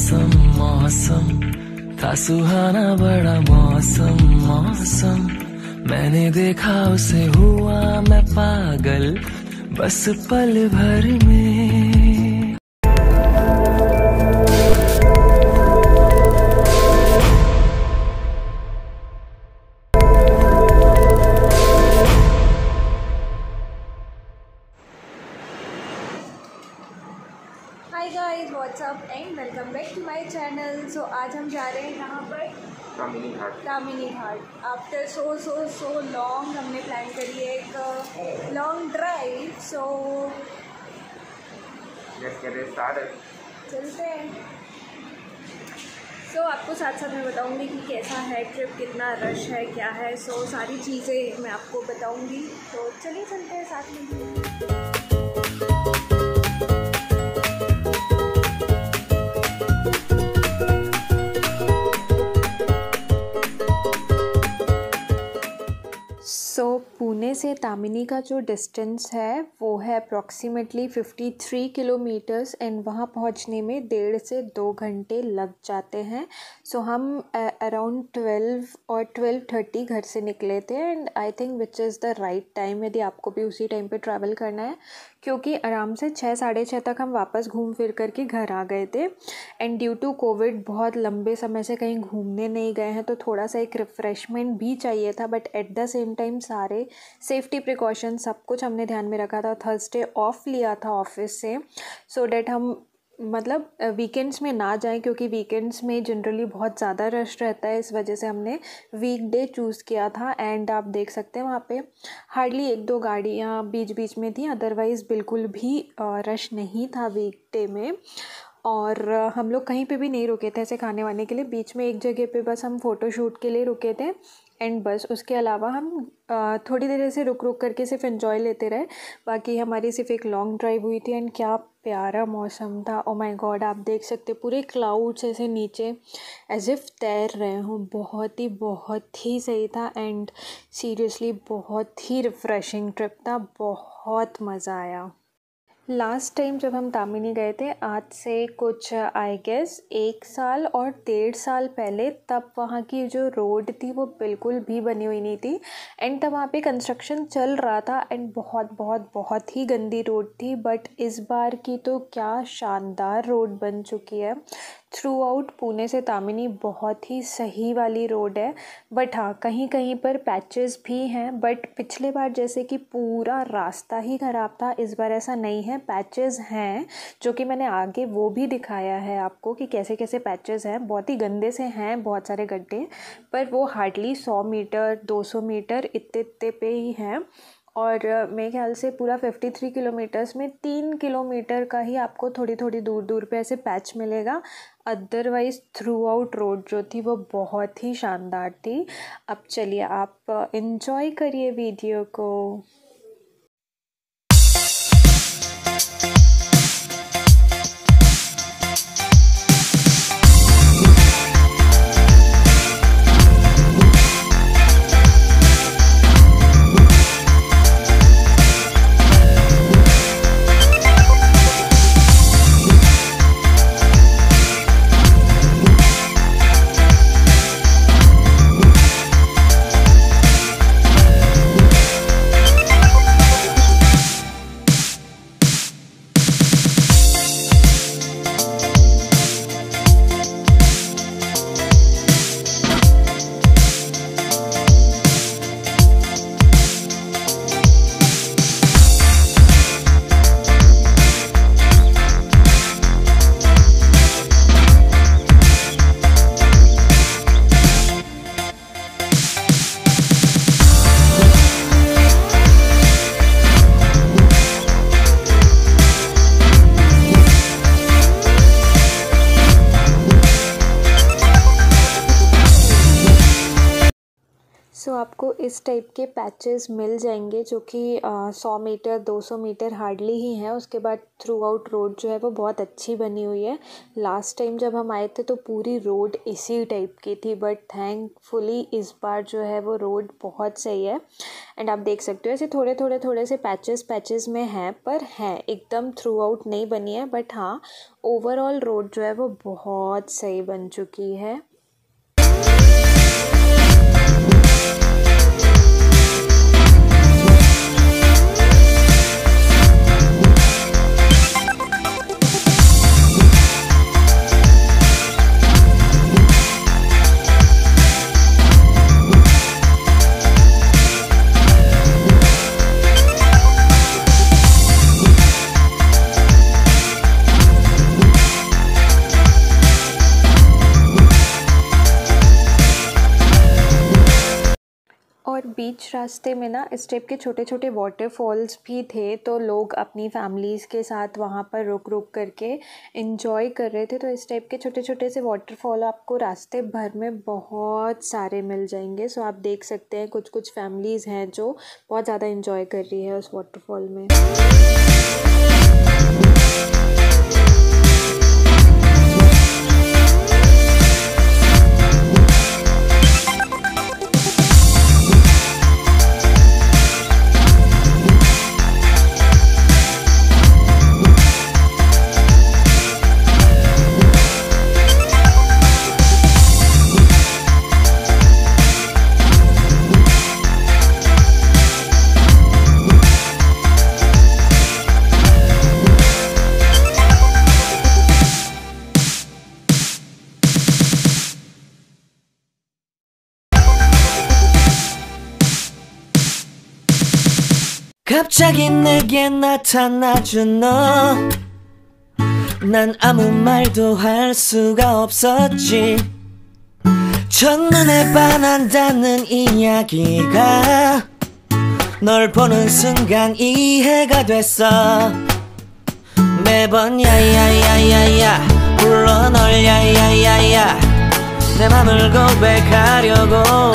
मौसम मौसम था सुहाना बड़ा मौसम मौसम। मैंने देखा उसे हुआ मैं पागल बस पल भर में। Hi guys what's up and welcome back to my channel. So आज हम जा रहे हैं यहाँ पर Tamhini Ghat. After so long हमने प्लान करी है एक लॉन्ग ड्राइव। सो चलते हैं। सो आपको साथ साथ मैं बताऊंगी कि कैसा है ट्रिप, कितना रश है, क्या है। सो सारी चीज़ें मैं आपको बताऊंगी। तो चलिए चलते हैं साथ में। पुणे से तामिनी का जो डिस्टेंस है वो है अप्रॉक्सीमेटली 53 किलोमीटर्स एंड वहाँ पहुँचने में 1.5 से 2 घंटे लग जाते हैं। सो हम अराउंड 12 और 12:30 घर से निकले थे and I think which is the right time यदि आपको भी उसी टाइम पे ट्रैवल करना है, क्योंकि आराम से 6, 6:30 तक हम वापस घूम फिर कर के घर आ गए थे। एंड ड्यू टू कोविड बहुत लंबे समय से कहीं घूमने नहीं गए हैं तो थोड़ा सा एक रिफ़्रेशमेंट भी चाहिए था, but at the same time सारे सेफ्टी प्रिकॉशन सब कुछ हमने ध्यान में रखा था। थर्सडे ऑफ लिया था ऑफिस से सो डैट हम मतलब वीकेंड्स में ना जाएं, क्योंकि वीकेंड्स में जनरली बहुत ज़्यादा रश रहता है। इस वजह से हमने वीकडे चूज़ किया था एंड आप देख सकते हैं वहाँ पे हार्डली 1-2 गाड़ियाँ बीच बीच में थी, अदरवाइज़ बिल्कुल भी रश नहीं था वीकडे में। और हम लोग कहीं पे भी नहीं रुके थे ऐसे खाने वाने के लिए, बीच में एक जगह पे बस हम फ़ोटोशूट के लिए रुके थे एंड बस। उसके अलावा हम थोड़ी देर से रुक करके सिर्फ एंजॉय लेते रहे, बाकी हमारी सिर्फ एक लॉन्ग ड्राइव हुई थी। एंड क्या प्यारा मौसम था, ओ माय गॉड। आप देख सकते पूरे क्लाउड्स ऐसे नीचे एज इफ तैर रहे हों। बहुत ही सही था एंड सीरियसली बहुत ही रिफ़्रेशिंग ट्रिप था, बहुत मज़ा आया। लास्ट टाइम जब हम तामिनी गए थे आज से कुछ आई गेस 1 साल और 1.5 साल पहले, तब वहाँ की जो रोड थी वो बिल्कुल भी बनी हुई नहीं थी एंड तब वहाँ पे कंस्ट्रक्शन चल रहा था एंड बहुत ही गंदी रोड थी। बट इस बार की तो क्या शानदार रोड बन चुकी है। थ्रू आउट पुणे से तामिनी बहुत ही सही वाली रोड है, बट हाँ कहीं कहीं पर पैचेस भी हैं। बट पिछले बार जैसे कि पूरा रास्ता ही ख़राब था, इस बार ऐसा नहीं है, पैचेस हैं जो कि मैंने आगे वो भी दिखाया है आपको कि कैसे कैसे पैचेस हैं। बहुत ही गंदे से हैं, बहुत सारे गड्ढे, पर वो हार्डली 100 मीटर 200 मीटर इतने पे ही हैं। और मेरे ख्याल से पूरा 53 किलोमीटर्स में 3 किलोमीटर का ही आपको थोड़ी दूर पे ऐसे पैच मिलेगा। अदरवाइज़ थ्रू आउट रोड जो थी वो बहुत ही शानदार थी। अब चलिए आप एंजॉय करिए वीडियो को। सो आपको इस टाइप के पैचेस मिल जाएंगे जो कि 100 मीटर 200 मीटर हार्डली ही हैं। उसके बाद थ्रू आउट रोड जो है वो बहुत अच्छी बनी हुई है। लास्ट टाइम जब हम आए थे तो पूरी रोड इसी टाइप की थी, बट थैंकफुली इस बार जो है वो रोड बहुत सही है। एंड आप देख सकते हो ऐसे थोड़े से पैचेस में हैं, पर हैं एकदम थ्रू आउट नहीं बनी है, बट हाँ ओवरऑल रोड जो है वो बहुत सही बन चुकी है। और बीच रास्ते में ना इस टाइप के छोटे छोटे वाटरफॉल्स भी थे, तो लोग अपनी फैमिलीज़ के साथ वहाँ पर रुक करके इन्जॉय कर रहे थे। तो इस टाइप के छोटे छोटे से वाटरफॉल आपको रास्ते भर में बहुत सारे मिल जाएंगे। सो आप देख सकते हैं कुछ कुछ फैमिलीज़ हैं जो बहुत ज़्यादा इन्जॉय कर रही है उस वाटरफॉल में। 갑자기 내게 나타나준 너 난 아무 말도 할 수가 없었지 첫눈에 반한다는 이야기가 널 보는 순간 이해가 됐어 매번 야야야야야 불러 널 야야야야 내 맘을 고백하려고